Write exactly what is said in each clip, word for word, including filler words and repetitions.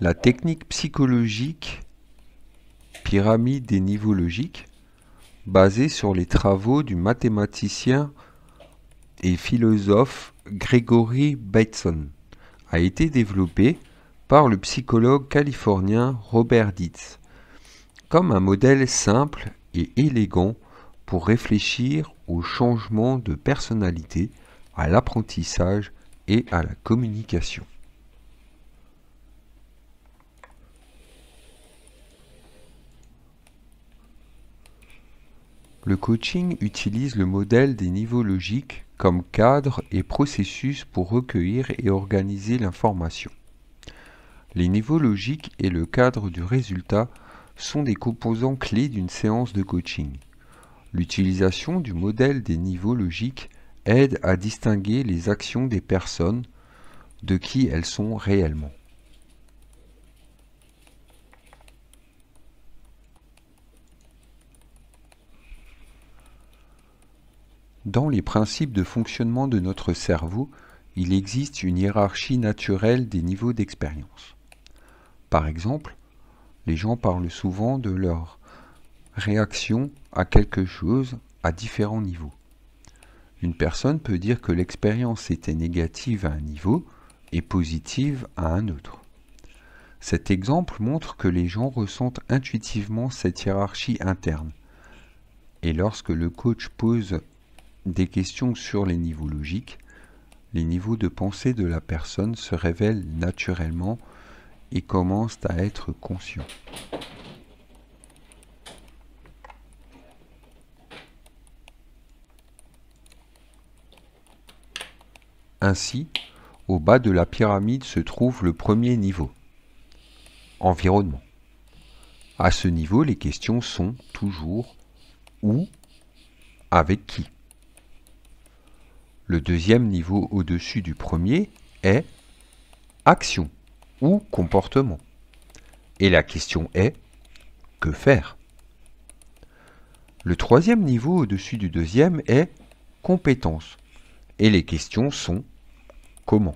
La technique psychologique pyramide des niveaux logiques, basée sur les travaux du mathématicien et philosophe Gregory Bateson, a été développée par le psychologue californien Robert Dietz comme un modèle simple et élégant pour réfléchir au changement de personnalité, à l'apprentissage et à la communication. Le coaching utilise le modèle des niveaux logiques comme cadre et processus pour recueillir et organiser l'information. Les niveaux logiques et le cadre du résultat sont des composants clés d'une séance de coaching. L'utilisation du modèle des niveaux logiques aide à distinguer les actions des personnes de qui elles sont réellement. Dans les principes de fonctionnement de notre cerveau, il existe une hiérarchie naturelle des niveaux d'expérience. Par exemple, les gens parlent souvent de leur réaction à quelque chose à différents niveaux. Une personne peut dire que l'expérience était négative à un niveau et positive à un autre. Cet exemple montre que les gens ressentent intuitivement cette hiérarchie interne. Et lorsque le coach pose des questions sur les niveaux logiques, les niveaux de pensée de la personne se révèlent naturellement et commencent à être conscients. Ainsi, au bas de la pyramide se trouve le premier niveau, environnement. À ce niveau, les questions sont toujours où, avec qui. Le deuxième niveau au-dessus du premier est action ou comportement. Et la question est, que faire? Le troisième niveau au-dessus du deuxième est compétence. Et les questions sont comment?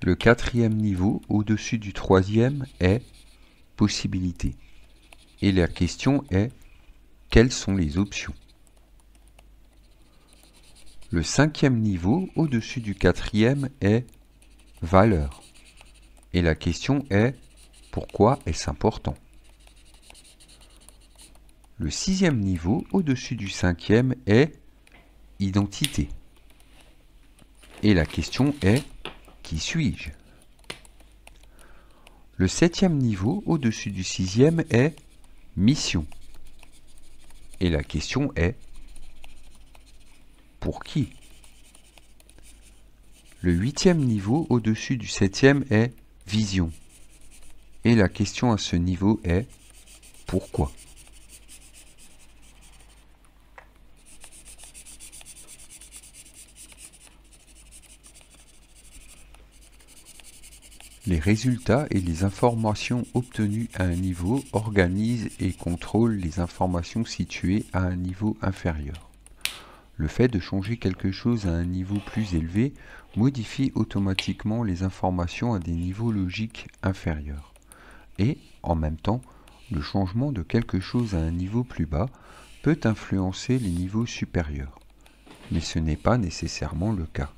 Le quatrième niveau au-dessus du troisième est possibilité. Et la question est quelles sont les options? Le cinquième niveau au-dessus du quatrième est valeur. Et la question est pourquoi est-ce important? Le sixième niveau au-dessus du cinquième est identité. Et la question est qui suis-je? Le septième niveau au-dessus du sixième est mission. Et la question est pour qui? Le huitième niveau au-dessus du septième est vision. Et la question à ce niveau est « Pourquoi ?» Les résultats et les informations obtenues à un niveau organisent et contrôlent les informations situées à un niveau inférieur. Le fait de changer quelque chose à un niveau plus élevé modifie automatiquement les informations à des niveaux logiques inférieurs. Et, en même temps, le changement de quelque chose à un niveau plus bas peut influencer les niveaux supérieurs. Mais ce n'est pas nécessairement le cas.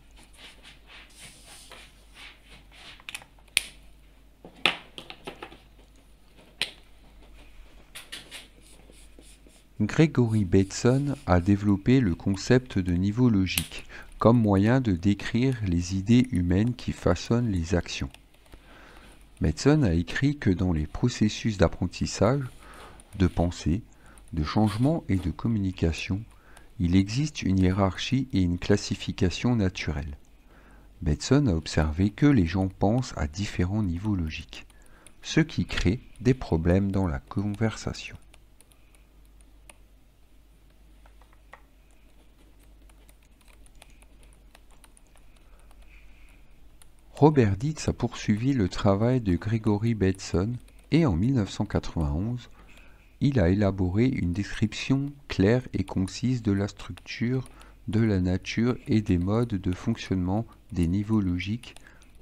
Gregory Bateson a développé le concept de niveau logique comme moyen de décrire les idées humaines qui façonnent les actions. Bateson a écrit que dans les processus d'apprentissage, de pensée, de changement et de communication, il existe une hiérarchie et une classification naturelle. Bateson a observé que les gens pensent à différents niveaux logiques, ce qui crée des problèmes dans la conversation. Robert Dietz a poursuivi le travail de Gregory Bateson et en mille neuf cent quatre-vingt-onze, il a élaboré une description claire et concise de la structure, de la nature et des modes de fonctionnement des niveaux logiques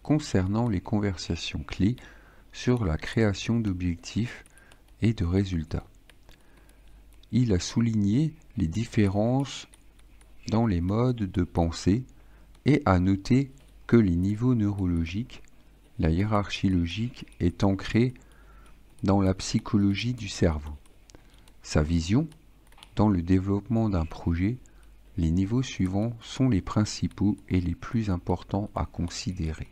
concernant les conversations clés sur la création d'objectifs et de résultats. Il a souligné les différences dans les modes de pensée et a noté que les niveaux neurologiques, la hiérarchie logique est ancrée dans la psychologie du cerveau. Sa vision, dans le développement d'un projet, les niveaux suivants sont les principaux et les plus importants à considérer.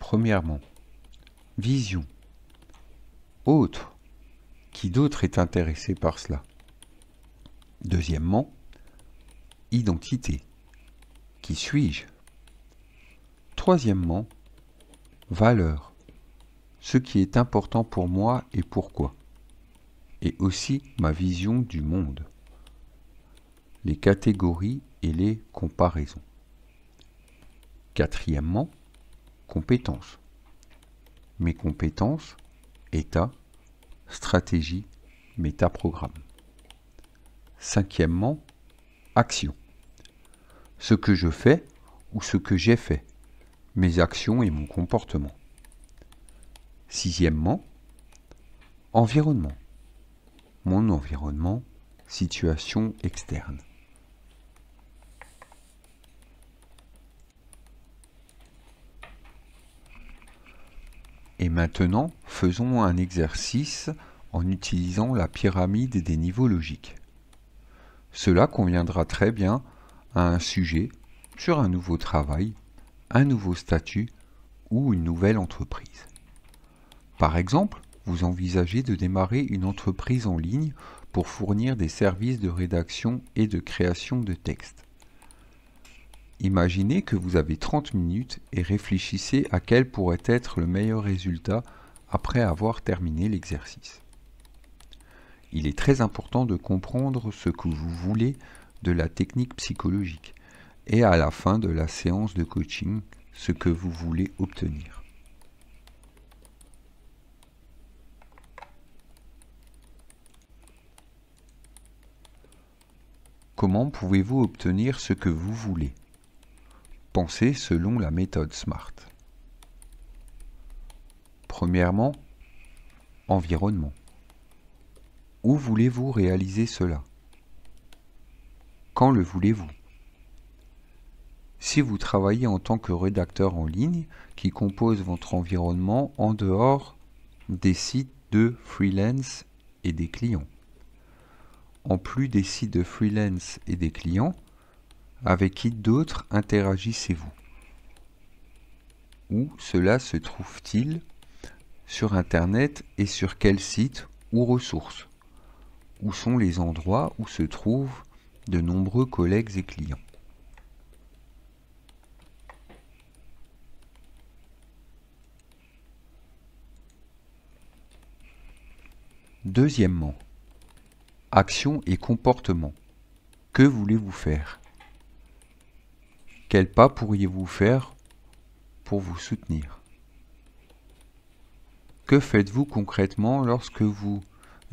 Premièrement, vision. Autre. Qui d'autre est intéressé par cela? Deuxièmement, identité. Qui suis-je? Troisièmement, valeur. Ce qui est important pour moi et pourquoi. Et aussi ma vision du monde. Les catégories et les comparaisons. Quatrièmement, compétences. Mes compétences, état, stratégie, métaprogramme. Cinquièmement, action. Ce que je fais ou ce que j'ai fait, mes actions et mon comportement. Sixièmement, environnement. Mon environnement, situation externe. Et maintenant, faisons un exercice en utilisant la pyramide des niveaux logiques. Cela conviendra très bien à un sujet, sur un nouveau travail, un nouveau statut ou une nouvelle entreprise. Par exemple, vous envisagez de démarrer une entreprise en ligne pour fournir des services de rédaction et de création de textes. Imaginez que vous avez trente minutes et réfléchissez à quel pourrait être le meilleur résultat après avoir terminé l'exercice. Il est très important de comprendre ce que vous voulez de la technique psychologique et à la fin de la séance de coaching, ce que vous voulez obtenir. Comment pouvez-vous obtenir ce que vous voulez? Pensez selon la méthode SMART. Premièrement, environnement. Où voulez-vous réaliser cela? Quand le voulez-vous? Si vous travaillez en tant que rédacteur en ligne qui compose votre environnement en dehors des sites de freelance et des clients. En plus des sites de freelance et des clients, avec qui d'autres interagissez-vous? Où cela se trouve-t-il? Sur Internet et sur quel site ou ressources? Où sont les endroits où se trouvent de nombreux collègues et clients? Deuxièmement, action et comportement. Que voulez-vous faire? Quel pas pourriez-vous faire pour vous soutenir? Que faites-vous concrètement lorsque vous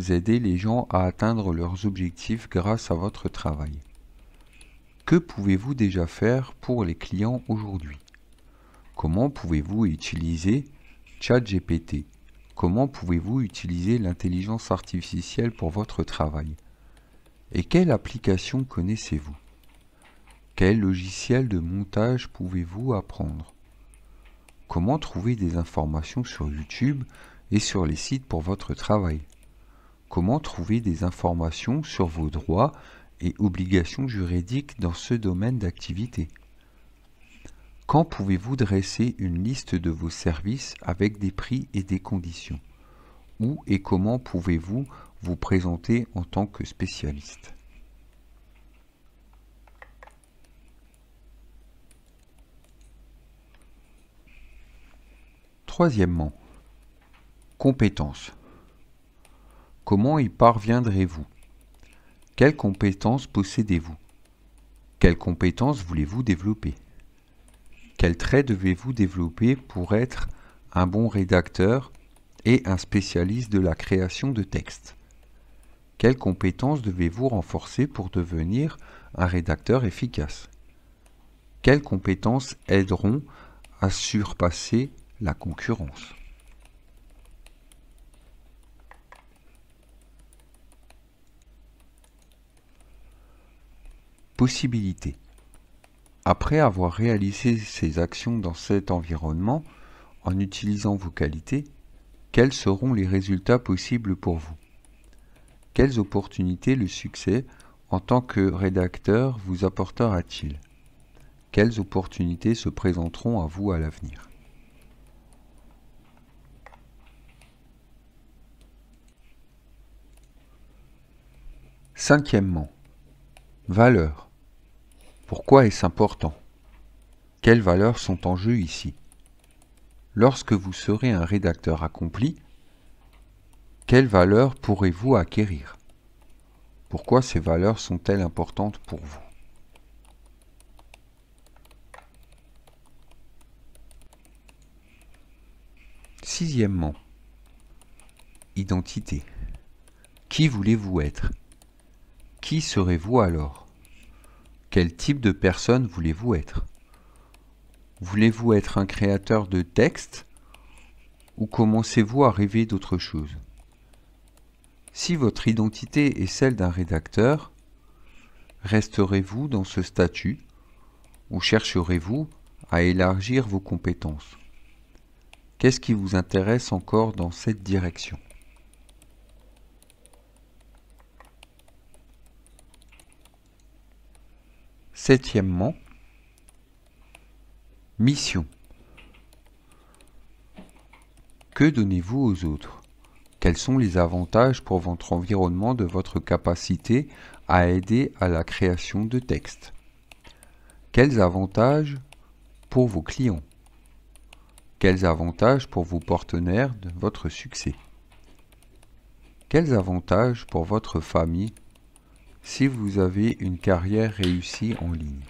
aidez les gens à atteindre leurs objectifs grâce à votre travail? Que pouvez-vous déjà faire pour les clients aujourd'hui? Comment pouvez-vous utiliser ChatGPT? Comment pouvez-vous utiliser l'intelligence artificielle pour votre travail? Et quelle application connaissez-vous? Quel logiciel de montage pouvez-vous apprendre? Comment trouver des informations sur YouTube et sur les sites pour votre travail? Comment trouver des informations sur vos droits et obligations juridiques dans ce domaine d'activité? Quand pouvez-vous dresser une liste de vos services avec des prix et des conditions? Où et comment pouvez-vous vous présenter en tant que spécialiste? Troisièmement, compétences. Comment y parviendrez-vous? Quelles compétences possédez-vous? Quelles compétences voulez-vous développer? Quels traits devez-vous développer pour être un bon rédacteur et un spécialiste de la création de textes? Quelles compétences devez-vous renforcer pour devenir un rédacteur efficace? Quelles compétences aideront à surpasser la concurrence? Possibilités. Après avoir réalisé ces actions dans cet environnement, en utilisant vos qualités, quels seront les résultats possibles pour vous? Quelles opportunités le succès en tant que rédacteur vous apportera-t-il? Quelles opportunités se présenteront à vous à l'avenir? Cinquièmement, valeurs. Pourquoi est-ce important? Quelles valeurs sont en jeu ici? Lorsque vous serez un rédacteur accompli, quelles valeurs pourrez-vous acquérir? Pourquoi ces valeurs sont-elles importantes pour vous? Sixièmement, identité. Qui voulez-vous être? Qui serez-vous alors? Quel type de personne voulez-vous être? Voulez-vous être un créateur de texte ou commencez-vous à rêver d'autre chose? Si votre identité est celle d'un rédacteur, resterez-vous dans ce statut ou chercherez-vous à élargir vos compétences? Qu'est-ce qui vous intéresse encore dans cette direction? Septièmement, mission. Que donnez-vous aux autres? Quels sont les avantages pour votre environnement de votre capacité à aider à la création de textes? Quels avantages pour vos clients? Quels avantages pour vos partenaires de votre succès? Quels avantages pour votre famille si vous avez une carrière réussie en ligne?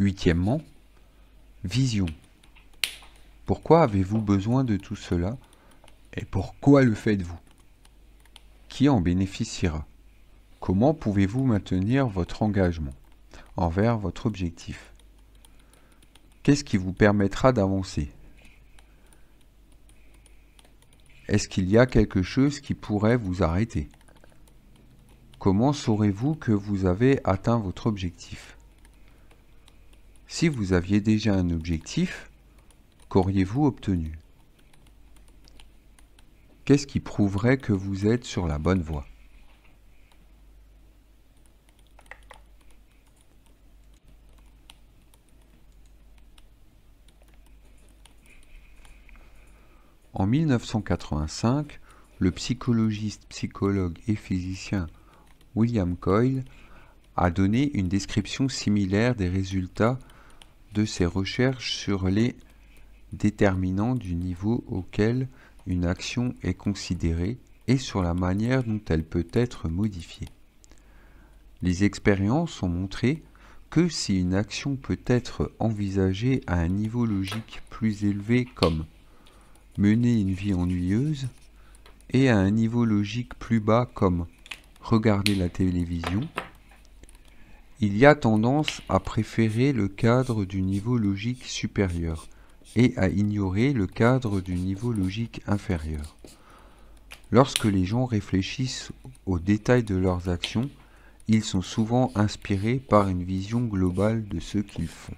Huitièmement, vision. Pourquoi avez-vous besoin de tout cela et pourquoi le faites-vous? Qui en bénéficiera? Comment pouvez-vous maintenir votre engagement envers votre objectif? Qu'est-ce qui vous permettra d'avancer? Est-ce qu'il y a quelque chose qui pourrait vous arrêter? Comment saurez-vous que vous avez atteint votre objectif? Si vous aviez déjà un objectif, qu'auriez-vous obtenu? Qu'est-ce qui prouverait que vous êtes sur la bonne voie? En mille neuf cent quatre-vingt-cinq, le psychologiste, psychologue et physicien William Coyle a donné une description similaire des résultats de ses recherches sur les déterminants du niveau auquel une action est considérée et sur la manière dont elle peut être modifiée. Les expériences ont montré que si une action peut être envisagée à un niveau logique plus élevé comme mener une vie ennuyeuse et à un niveau logique plus bas comme regarder la télévision, il y a tendance à préférer le cadre du niveau logique supérieur et à ignorer le cadre du niveau logique inférieur. Lorsque les gens réfléchissent aux détails de leurs actions, ils sont souvent inspirés par une vision globale de ce qu'ils font.